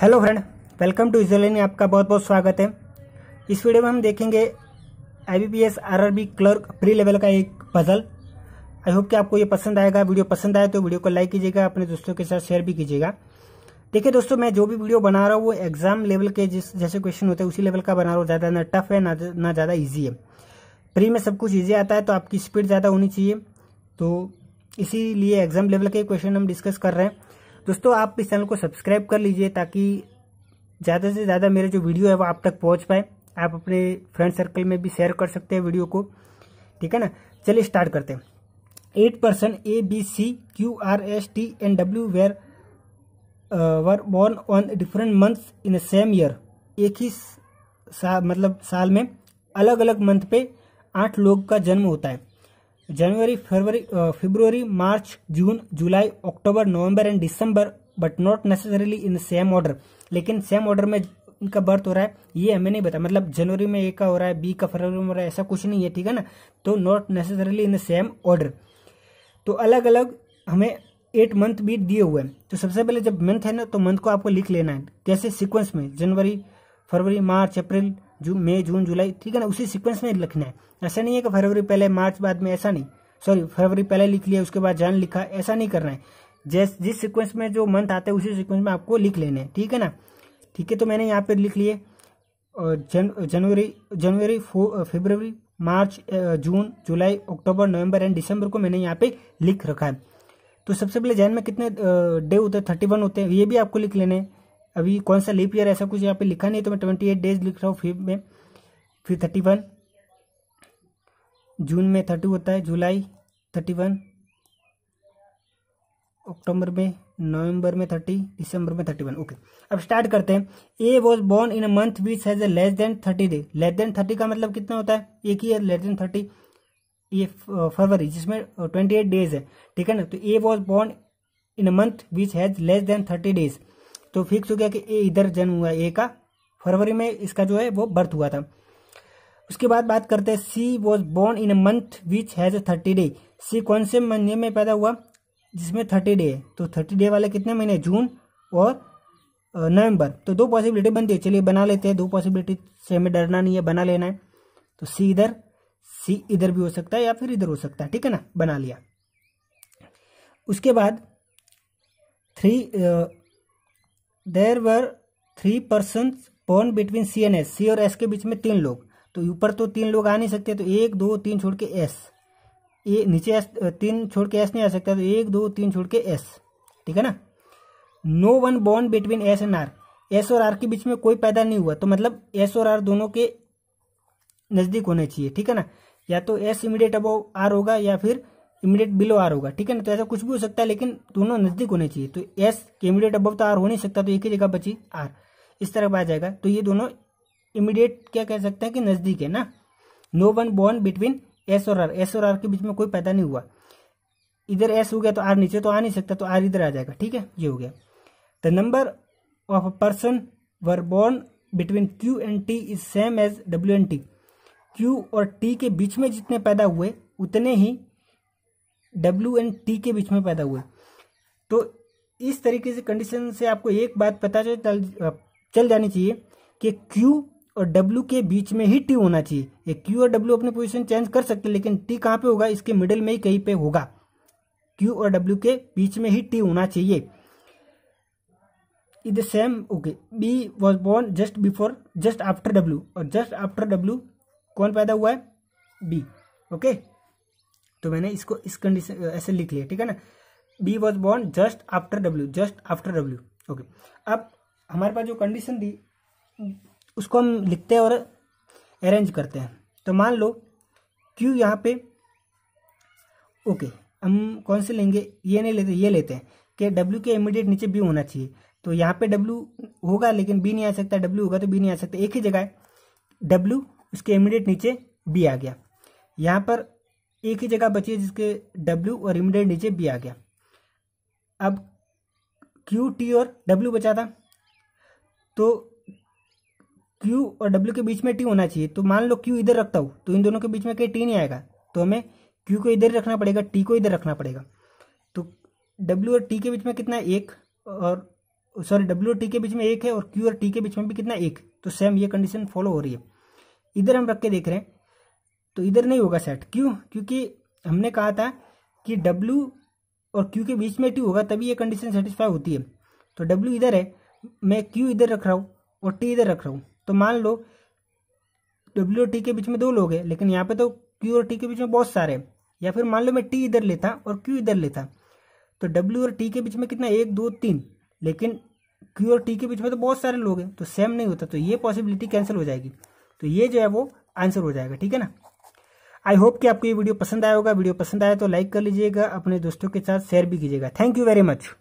Hello friend, welcome to इजोलेन में आपका बहुत बहुत स्वागत है। इस वीडियो में हम देखेंगे IBPS RRB clerk pre level का एक पजल। आई होप कि आपको ये पसंद आएगा। वीडियो पसंद आए तो वीडियो को लाइक कीजिएगा, अपने दोस्तों के साथ शेयर भी कीजिएगा। देखिए दोस्तों, मैं जो भी वीडियो बना रहा हूँ वो एग्जाम लेवल के जैसे क्वेश्चन होते हैं उसी लेवल का बना रहा हूँ। ज़्यादा ना टफ है ना ज़्यादा ईजी है। प्री में सब कुछ ईजी आता है तो आपकी स्पीड ज़्यादा होनी चाहिए, तो इसीलिए एग्जाम लेवल के क्वेश्चन हम डिस्कस कर रहे हैं। दोस्तों आप इस चैनल को सब्सक्राइब कर लीजिए ताकि ज़्यादा से ज़्यादा मेरे जो वीडियो है वो आप तक पहुंच पाए। आप अपने फ्रेंड सर्कल में भी शेयर कर सकते हैं वीडियो को, ठीक है ना। चलिए स्टार्ट करते हैं। 8 person A B C Q R S T and W were born on different months in a same year. एक ही साल में अलग अलग मंथ पे 8 लोग का जन्म होता है। January, February, March, June, July, October, November and December, but not necessarily in same order. लेकिन सेम ऑर्डर में इनका बर्थ हो रहा है ये हमें नहीं पता। मतलब जनवरी में ए का हो रहा है, बी का फरवरी में हो रहा है, ऐसा कुछ नहीं है, ठीक है ना। तो not necessarily in same order. तो अलग अलग हमें 8 मंथ भी दिए हुए हैं। तो सबसे पहले जब मंथ है ना तो मंथ को आपको लिख लेना है जैसे सिक्वेंस में, जनवरी, फरवरी, मार्च, अप्रैल, मई, जून, जुलाई, ठीक है ना। उसी सीक्वेंस में लिखना है। ऐसा नहीं है कि फरवरी पहले मार्च बाद में, ऐसा नहीं। सॉरी, फरवरी पहले लिख लिया उसके बाद जान लिखा, ऐसा नहीं करना है। जिस सीक्वेंस में जो मंथ आते हैं उसी सीक्वेंस में आपको लिख लेने हैं, ठीक है ना। ठीक है, तो मैंने यहाँ पे लिख लिए जनवरी, February, March, June, July, October, November and दिसंबर को मैंने यहाँ पे लिख रखा है। तो सबसे पहले जैन में कितने डे होते हैं, 31 होते हैं, ये भी आपको लिख लेने हैं। अभी कौन सा लीप ईयर ऐसा कुछ यहाँ पे लिखा नहीं, तो मैं 28 डेज लिख रहा हूँ फिफ्थ में। फिर 31 जून में 30 होता है, जुलाई 31, अक्टूबर में, नवंबर में 30, दिसंबर में 31। ओके, अब स्टार्ट करते हैं। A was born in a month which has less than 30 day. Less than 30 का मतलब कितना होता है, एक ही है लेस देन 30। ये फरवरी जिसमें 28 डेज है, ठीक है ना। तो A was born in a month which has less than 30 days. तो फिक्स हो गया कि ए इधर जन्म हुआ है, ए का फरवरी में इसका जो है वो बर्थ हुआ था। उसके बाद बात करते हैं C was born in a month which has 30 day. C कौन से महीने में पैदा हुआ जिसमें 30 डे है, तो 30 डे वाले कितने महीने, जून और नवंबर। तो दो पॉसिबिलिटी बनती है, चलिए बना लेते हैं। दो पॉसिबिलिटी से हमें डरना नहीं है, बना लेना है। तो सी इधर भी हो सकता है या फिर इधर हो सकता है, ठीक है ना, बना लिया। उसके बाद 3 There were 3 persons born between C and S। C और S के बीच में 3 लोग, तो ऊपर तो 3 लोग आ नहीं सकते, तो 1 2 3 छोड़ के S। ये नीचे S, 3 छोड़ के S नहीं आ सकता, तो 1 2 3 छोड़ के S, ठीक है ना। No one born between S and R। S और R के बीच में कोई पैदा नहीं हुआ, तो मतलब S और R दोनों के नज़दीक होने चाहिए, ठीक है ना। या तो S इमीडिएट अबव R होगा या फिर इमीडिएट बिलो आर होगा, ठीक है ना। तो ऐसा कुछ भी हो सकता है, लेकिन दोनों नजदीक होने चाहिए। तो एस के इमीडिएट अबव तो आर हो नहीं सकता, तो एक ही जगह बची आर, इस तरफ आ जाएगा। तो ये दोनों इमीडिएट क्या कह सकते हैं कि नजदीक है ना। No one born between S और आर। एस और आर के बीच में कोई पैदा नहीं हुआ। इधर एस हो गया तो आर नीचे तो आ नहीं सकता, तो आर इधर आ जाएगा, ठीक है, ये हो गया। The number of a person were born between Q and T is same as W and T. Q और टी के बीच में जितने पैदा हुए उतने ही W एंड T के बीच में पैदा हुए। तो इस तरीके से कंडीशन से आपको एक बात पता चल जानी चाहिए कि Q और W के बीच में ही T होना चाहिए। ये Q और W अपनी पोजीशन चेंज कर सकते हैं, लेकिन T कहाँ पे होगा, इसके मिडिल में ही कहीं पे होगा। Q और W के बीच में ही T होना चाहिए। Is same. Okay, B was born just after W, और जस्ट आफ्टर W कौन पैदा हुआ है, B। ओके, तो मैंने इसको इस कंडीशन ऐसे लिख लिया, ठीक है ना। B was born just after W, just after W. Okay, अब हमारे पास जो कंडीशन दी उसको हम लिखते हैं और अरेंज करते हैं। तो मान लो क्यू यहाँ पे, ओके, हम कौन से लेंगे, ये नहीं लेते, ये लेते हैं कि डब्ल्यू के इमीडिएट नीचे बी होना चाहिए। तो यहाँ पे डब्ल्यू होगा लेकिन बी नहीं आ सकता, डब्ल्यू होगा तो बी नहीं आ सकता, एक ही जगह है। डब्ल्यू उसके इमीडिएट नीचे बी आ गया, यहाँ पर एक ही जगह बची है जिसके W और इमीडिएट नीचे B आ गया। अब Q, T और W बचा था, तो Q और W के बीच में T होना चाहिए। तो मान लो Q इधर रखता हूँ तो इन दोनों के बीच में कहीं T नहीं आएगा, तो हमें Q को इधर रखना पड़ेगा, T को इधर रखना पड़ेगा। तो W और T के बीच में कितना है, 1, और सॉरी डब्ल्यू और टी के बीच में एक है और क्यू और टी के बीच में भी कितना एक, तो सेम ये कंडीशन फॉलो हो रही है। इधर हम रख के देख रहे हैं तो इधर नहीं होगा सेट, क्यों? क्योंकि हमने कहा था कि डब्ल्यू और क्यू के बीच में टी होगा तभी ये कंडीशन सेटिस्फाई होती है। तो डब्ल्यू इधर है, मैं क्यू इधर रख रहा हूँ और टी इधर रख रहा हूँ, तो मान लो डब्ल्यू और टी के बीच में दो लोग हैं, लेकिन यहाँ पे तो क्यू और टी के बीच में बहुत सारे हैं। या फिर मान लो मैं टी इधर लेता और क्यू इधर लेता, तो डब्ल्यू और टी के बीच में कितना एक दो तीन, लेकिन क्यू और टी के बीच में तो बहुत सारे लोग हैं, तो सेम नहीं होता, तो ये पॉसिबिलिटी कैंसिल हो जाएगी। तो ये जो है वो आंसर हो जाएगा, ठीक है ना। आई होप कि आपको ये वीडियो पसंद आया होगा। वीडियो पसंद आया तो लाइक कर लीजिएगा, अपने दोस्तों के साथ शेयर भी कीजिएगा। Thank you very much.